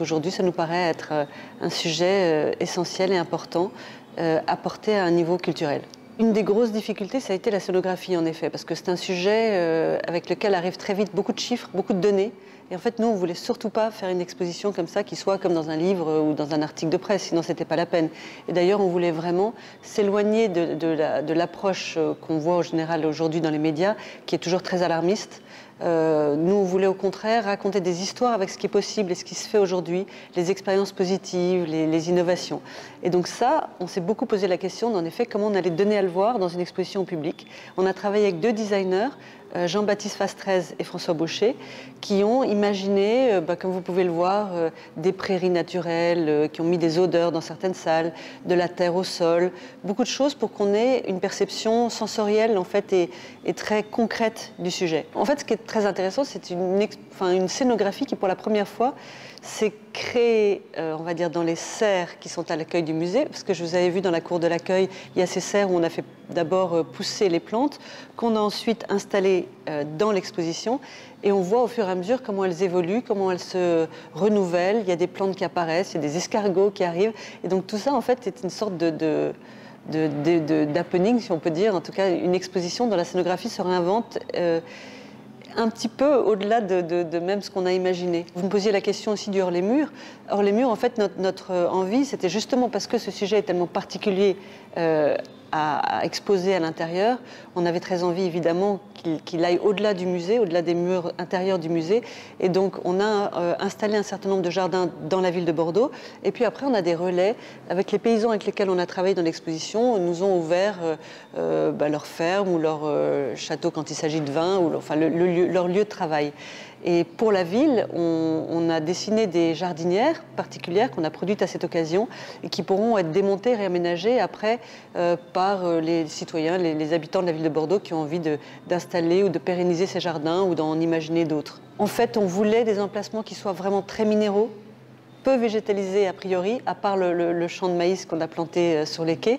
Aujourd'hui, ça nous paraît être un sujet essentiel et important à porter à un niveau culturel. Une des grosses difficultés, ça a été la sonographie, en effet, parce que c'est un sujet avec lequel arrivent très vite beaucoup de chiffres, beaucoup de données. Et en fait, nous, on ne voulait surtout pas faire une exposition comme ça, qui soit comme dans un livre ou dans un article de presse, sinon ce n'était pas la peine. Et d'ailleurs, on voulait vraiment s'éloigner de l'approche qu'on voit en général aujourd'hui dans les médias, qui est toujours très alarmiste. Nous, on voulait au contraire raconter des histoires avec ce qui est possible et ce qui se fait aujourd'hui, les expériences positives, les innovations. Et donc ça, on s'est beaucoup posé la question d'en effet comment on allait donner à le voir dans une exposition au public. On a travaillé avec deux designers, Jean-Baptiste Fastrez et François Boucher, qui ont imaginé, comme vous pouvez le voir, des prairies naturelles, qui ont mis des odeurs dans certaines salles, de la terre au sol, beaucoup de choses pour qu'on ait une perception sensorielle en fait, et très concrète du sujet. En fait, ce qui est très intéressant, c'est une scénographie qui, pour la première fois, s'est créée, on va dire, dans les serres qui sont à l'accueil du musée, parce que je vous avais vu dans la cour de l'accueil, il y a ces serres où on a fait d'abord pousser les plantes, qu'on a ensuite installées dans l'exposition, et on voit au fur et à mesure comment elles évoluent, comment elles se renouvellent, il y a des plantes qui apparaissent, il y a des escargots qui arrivent, et donc tout ça, en fait, est une sorte d'happening, si on peut dire, en tout cas, une exposition dont la scénographie se réinvente, un petit peu au-delà de même ce qu'on a imaginé. Vous me posiez la question aussi du hors-les-murs. Hors-les-murs, en fait, notre envie, c'était justement parce que ce sujet est tellement particulier à exposer à l'intérieur, on avait très envie, évidemment, qu'il aille au-delà du musée, au-delà des murs intérieurs du musée. Et donc, on a installé un certain nombre de jardins dans la ville de Bordeaux. Et puis après, on a des relais avec les paysans avec lesquels on a travaillé dans l'exposition. Ils nous ont ouvert leur ferme ou leur château quand il s'agit de vin, ou leur lieu de travail. Et pour la ville, on a dessiné des jardinières particulières qu'on a produites à cette occasion et qui pourront être démontées, réaménagées après par les citoyens, les habitants de la ville de Bordeaux qui ont envie d'installer ou de pérenniser ces jardins ou d'en imaginer d'autres. En fait, on voulait des emplacements qui soient vraiment très minéraux, peu végétalisés a priori, à part le champ de maïs qu'on a planté sur les quais.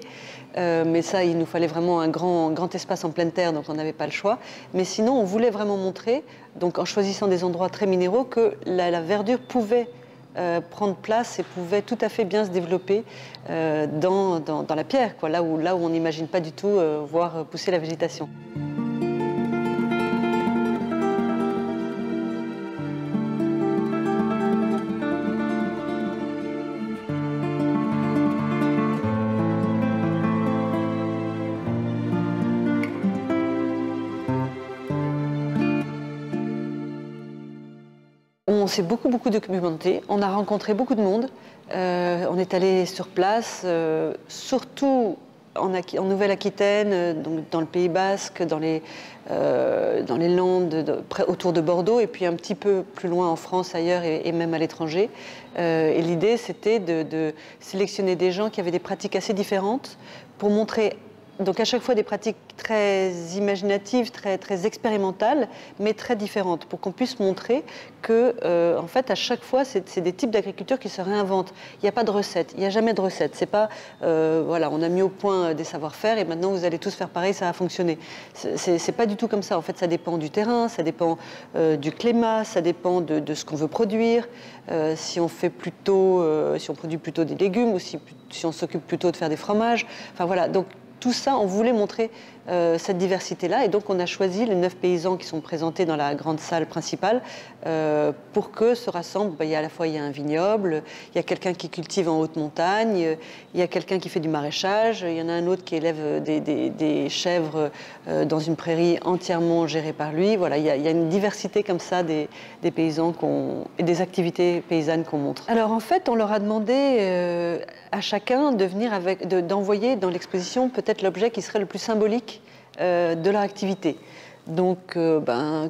Mais ça, il nous fallait vraiment un grand espace en pleine terre, donc on n'avait pas le choix. Mais sinon, on voulait vraiment montrer, donc en choisissant des endroits très minéraux, que la verdure pouvait prendre place et pouvait tout à fait bien se développer dans la pierre, quoi, là où on n'imagine pas du tout voir pousser la végétation. On s'est beaucoup documenté, on a rencontré beaucoup de monde, on est allé sur place, surtout en Nouvelle-Aquitaine, donc dans le Pays Basque, dans les Landes, autour de Bordeaux, et puis un petit peu plus loin en France, ailleurs et même à l'étranger. Et l'idée, c'était de sélectionner des gens qui avaient des pratiques assez différentes pour montrer. Donc à chaque fois des pratiques très imaginatives, très expérimentales, mais très différentes, pour qu'on puisse montrer que, en fait, à chaque fois, c'est des types d'agriculture qui se réinventent. Il n'y a pas de recette, il n'y a jamais de recette. C'est pas, voilà, on a mis au point des savoir-faire et maintenant vous allez tous faire pareil, ça va fonctionner. C'est pas du tout comme ça. En fait, ça dépend du terrain, ça dépend du climat, ça dépend de ce qu'on veut produire. Si on produit plutôt des légumes ou si on s'occupe plutôt de faire des fromages. Enfin voilà. Donc tout ça, on voulait montrer cette diversité-là. Et donc, on a choisi les 9 paysans qui sont présentés dans la grande salle principale pour que se rassemblent. À la fois, il y a un vignoble, il y a quelqu'un qui cultive en haute montagne, il y a quelqu'un qui fait du maraîchage, il y en a un autre qui élève des chèvres dans une prairie entièrement gérée par lui. Voilà, il y a une diversité comme ça des paysans et des activités paysannes qu'on montre. Alors, en fait, on leur a demandé à chacun d'envoyer dans l'exposition peut-être l'objet qui serait le plus symbolique de leur activité. Donc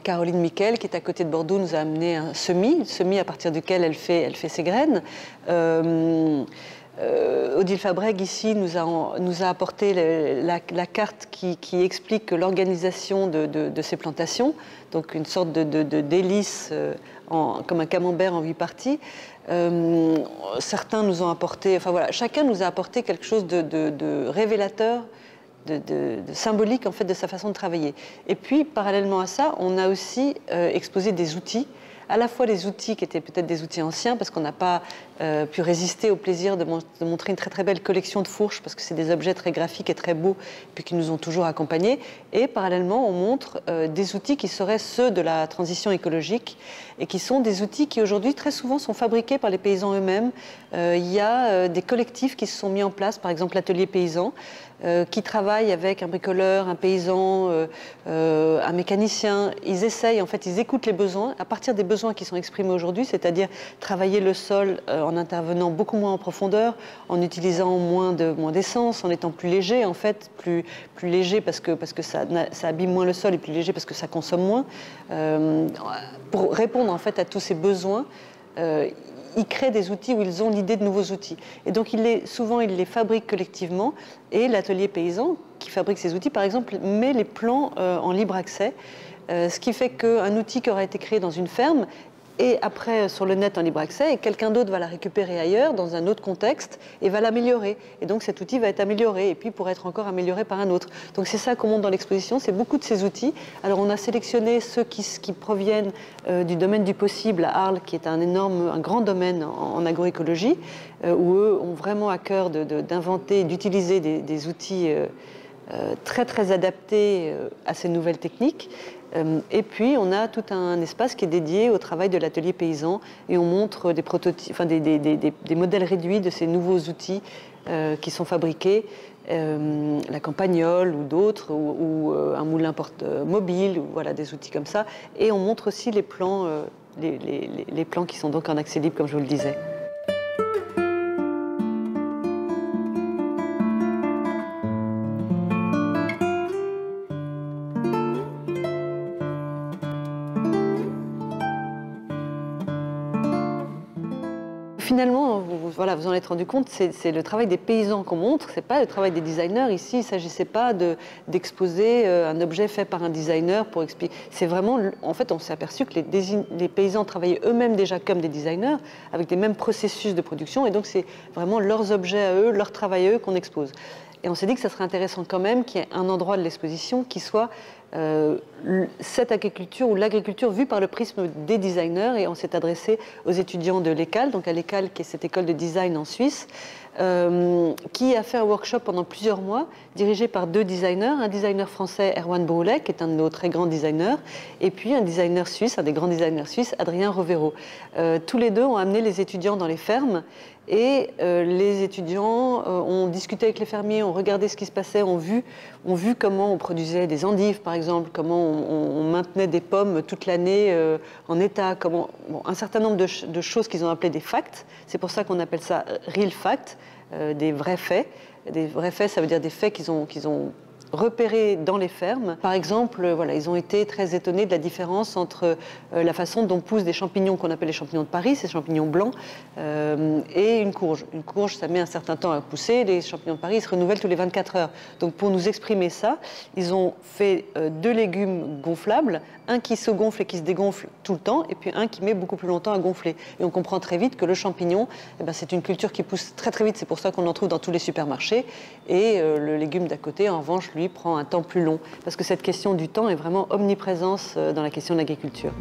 Caroline Michel, qui est à côté de Bordeaux, nous a amené un semis à partir duquel elle fait ses graines. Odile Fabreg, ici, nous a apporté la carte qui explique l'organisation de ces plantations, donc une sorte d'hélice comme un camembert en 8 parties. Certains nous ont apporté, enfin voilà, chacun nous a apporté quelque chose de révélateur, de symbolique en fait de sa façon de travailler. Et puis, parallèlement à ça, on a aussi exposé des outils à la fois des outils qui étaient peut-être des outils anciens, parce qu'on n'a pas pu résister au plaisir de montrer une très très belle collection de fourches, parce que c'est des objets très graphiques et très beaux, puis qui nous ont toujours accompagnés. Et parallèlement, on montre des outils qui seraient ceux de la transition écologique, et qui sont des outils qui aujourd'hui très souvent sont fabriqués par les paysans eux-mêmes. Il y a des collectifs qui se sont mis en place, par exemple l'Atelier Paysan, qui travaillent avec un bricoleur, un paysan, un mécanicien. Ils essayent, en fait, ils écoutent les besoins à partir des besoins qui sont exprimés aujourd'hui, c'est-à-dire travailler le sol en intervenant beaucoup moins en profondeur, en utilisant moins d'essence, en étant plus léger, en fait, plus léger parce que ça abîme moins le sol et plus léger parce que ça consomme moins. Pour répondre, en fait, à tous ces besoins, ils créent des outils où ils ont l'idée de nouveaux outils. Et donc, souvent, ils les fabriquent collectivement. Et l'Atelier Paysan, qui fabrique ces outils, par exemple, met les plans en libre accès. Ce qui fait qu'un outil qui aura été créé dans une ferme et après sur le net en libre accès, et quelqu'un d'autre va la récupérer ailleurs, dans un autre contexte, et va l'améliorer. Et donc cet outil va être amélioré, et puis pourra être encore amélioré par un autre. Donc c'est ça qu'on montre dans l'exposition, c'est beaucoup de ces outils. Alors on a sélectionné ceux qui proviennent du domaine du possible à Arles, qui est un grand domaine en agroécologie, où eux ont vraiment à cœur d'inventer, d'utiliser des outils très très adaptés à ces nouvelles techniques. Et puis, on a tout un espace qui est dédié au travail de l'Atelier Paysan et on montre des prototypes, enfin des modèles réduits de ces nouveaux outils qui sont fabriqués, la campagnole ou d'autres, ou un moulin porte-mobile, voilà, des outils comme ça. Et on montre aussi les plans, les plans qui sont donc en accès libre, comme je vous le disais. Finalement, vous en êtes rendu compte, c'est le travail des paysans qu'on montre, c'est pas le travail des designers. Ici, il ne s'agissait pas d'exposer un objet fait par un designer pour expliquer. C'est vraiment, en fait, on s'est aperçu que les paysans travaillaient eux-mêmes déjà comme des designers, avec les mêmes processus de production, et donc c'est vraiment leurs objets à eux, leur travail à eux qu'on expose. Et on s'est dit que ça serait intéressant quand même qu'il y ait un endroit de l'exposition qui soit cette agriculture ou l'agriculture vue par le prisme des designers. Et on s'est adressé aux étudiants de l'ECAL, donc à l'ECAL qui est cette école de design en Suisse, qui a fait un workshop pendant plusieurs mois dirigé par deux designers, un designer français Erwan Broulet qui est un de nos très grands designers et puis un designer suisse, un des grands designers suisses, Adrien Rovero. Tous les deux ont amené les étudiants dans les fermes et les étudiants ont discuté avec les fermiers, ont regardé ce qui se passait, ont vu comment on produisait des endives par exemple, comment on maintenait des pommes toute l'année en état, comment, bon, un certain nombre de choses qu'ils ont appelées des facts. C'est pour ça qu'on appelle ça real facts, des vrais faits. Des vrais faits, ça veut dire des faits qu'ils ont repérés dans les fermes. Par exemple, voilà, ils ont été très étonnés de la différence entre la façon dont poussent des champignons qu'on appelle les champignons de Paris, ces champignons blancs, et une courge. Une courge, ça met un certain temps à pousser. Les champignons de Paris, ils se renouvellent tous les 24 heures. Donc pour nous exprimer ça, ils ont fait deux légumes gonflables, un qui se gonfle et qui se dégonfle tout le temps, et puis un qui met beaucoup plus longtemps à gonfler. Et on comprend très vite que le champignon, eh ben, c'est une culture qui pousse très très vite, c'est pour ça qu'on en trouve dans tous les supermarchés. Et le légume d'à côté, en revanche, lui prend un temps plus long, parce que cette question du temps est vraiment omniprésente dans la question de l'agriculture.